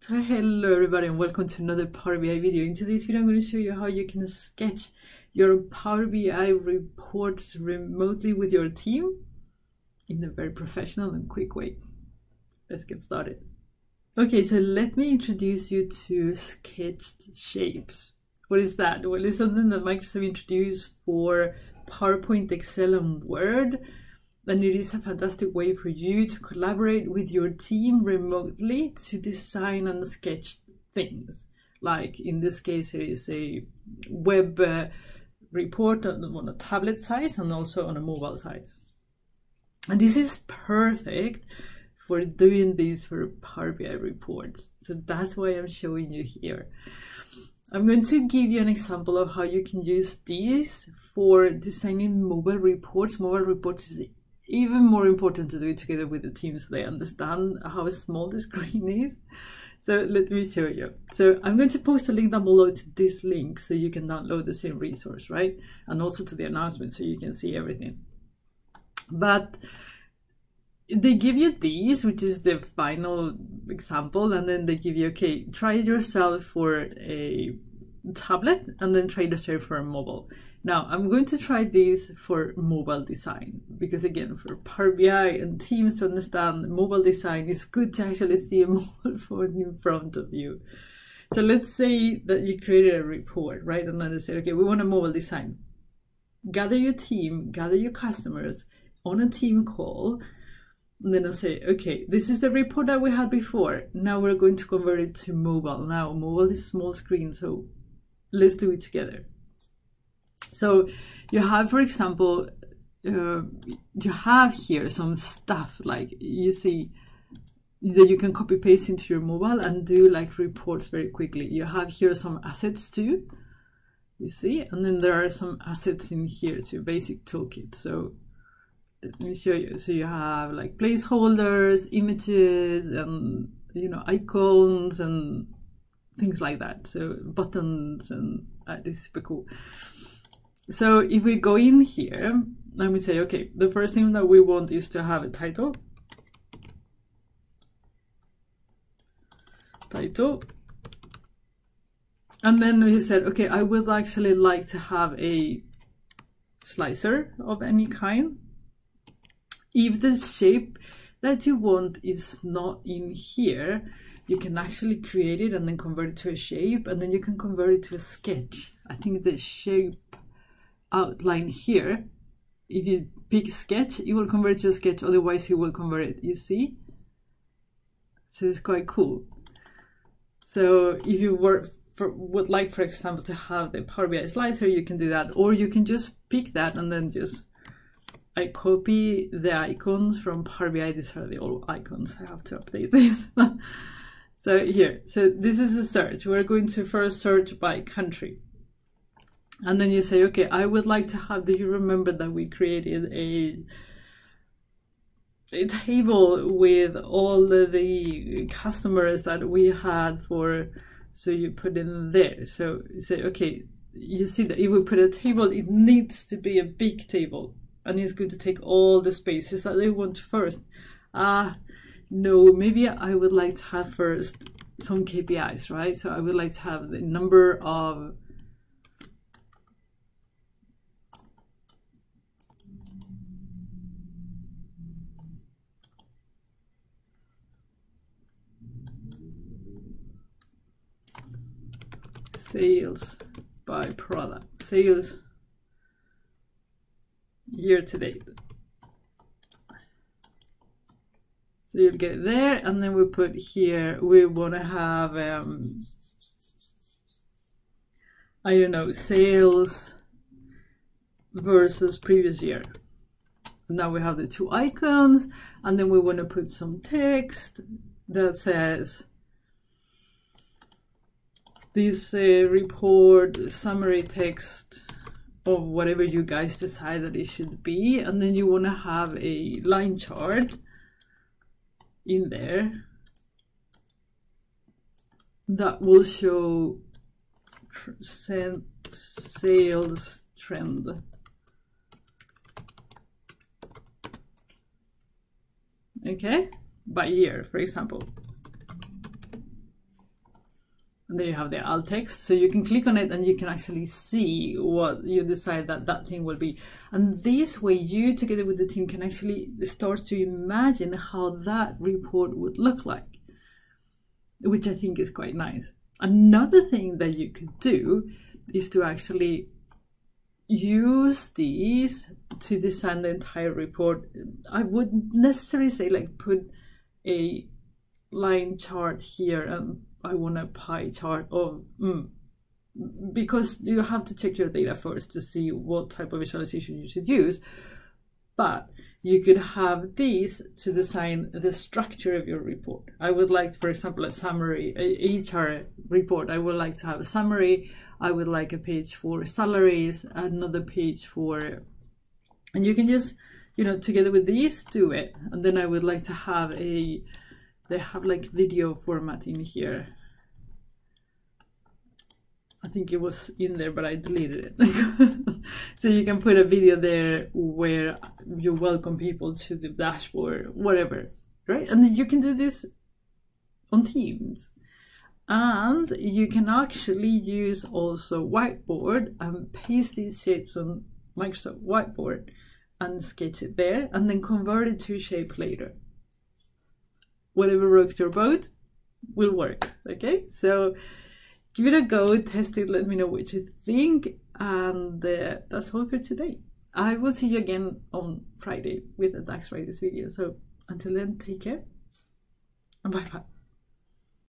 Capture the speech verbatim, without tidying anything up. So hello everybody and welcome to another Power B I video. In today's video I'm going to show you how you can sketch your Power B I reports remotely with your team in a very professional and quick way. Let's get started. Okay, so let me introduce you to sketched shapes. What is that? Well, it's something that Microsoft introduced for PowerPoint, Excel and Word, and it is a fantastic way for you to collaborate with your team remotely to design and sketch things. Like in this case, it is a web uh, report on, on a tablet size and also on a mobile size. And this is perfect for doing these for Power B I reports. So that's why I'm showing you here. I'm going to give you an example of how you can use these for designing mobile reports. Mobile reports is even more important to do it together with the team so they understand how small the screen is. So let me show you. So I'm going to post a link down below to this link so you can download the same resource, right? And also to the announcement so you can see everything. But they give you these, which is the final example, and then they give you, okay, try it yourself for a tablet and then try it yourself for a mobile. Now, I'm going to try this for mobile design, because again, for Power B I and teams to understand mobile design, it's good to actually see a mobile phone in front of you. So let's say that you created a report, right? And then they say, okay, we want a mobile design. Gather your team, gather your customers on a team call, and then I'll say, okay, this is the report that we had before. Now we're going to convert it to mobile. Now, mobile is small screen, so let's do it together. So you have, for example, uh, you have here some stuff like you see that you can copy paste into your mobile and do like reports very quickly. You have here some assets too, you see, and then there are some assets in here too, basic toolkit. So let me show you. So you have like placeholders, images, and you know, icons and things like that. So buttons and uh, this is super cool. So if we go in here, let me say, okay, the first thing that we want is to have a title. Title. And then you said, okay, I would actually like to have a slicer of any kind. If the shape that you want is not in here, you can actually create it and then convert it to a shape, and then you can convert it to a sketch. I think the shape outline here, if you pick sketch, it will convert to a sketch, otherwise it will convert it, you see? So it's quite cool. So if you were for, would like, for example, to have the Power B I slicer, you can do that, or you can just pick that and then just, I copy the icons from Power B I. These are the old icons, I have to update this. So here, so this is a search. We're going to first search by country. And then you say, okay, I would like to have, do you remember that we created a, a table with all the, the customers that we had for, so you put in there. So you say, okay, you see that if we put a table, it needs to be a big table and it's good to take all the spaces that they want first. Ah, uh, no, maybe I would like to have first some K P Is, right? So I would like to have the number of sales by product, sales year to date. So you'll get it there, and then we put here, we want to have, um, I don't know, sales versus previous year. Now we have the two icons, and then we want to put some text that says, this uh, report summary text of whatever you guys decide that it should be, and then you want to have a line chart in there that will show sales trend. Okay, by year, for example. And there you have the alt text, so you can click on it and you can actually see what you decide that that thing will be. And this way you together with the team can actually start to imagine how that report would look like, which I think is quite nice. Another thing that you could do is to actually use these to design the entire report. I wouldn't necessarily say like put a line chart here and I want a pie chart, or mm, because you have to check your data first to see what type of visualization you should use. But you could have these to design the structure of your report. I would like, for example, a summary, a H R report. I would like to have a summary. I would like a page for salaries, another page for, and you can just, you know, together with these, do it. And then I would like to have a, they have like video format in here. I think it was in there, but I deleted it. So you can put a video there where you welcome people to the dashboard, whatever, right? And you can do this on Teams. And you can actually use also Whiteboard and paste these shapes on Microsoft Whiteboard and sketch it there and then convert it to a shape later. Whatever rocks your boat will work, okay? So give it a go, test it, let me know what you think, and uh, that's all for today. I will see you again on Friday with the DAX Fridays video, so until then, take care, and bye-bye.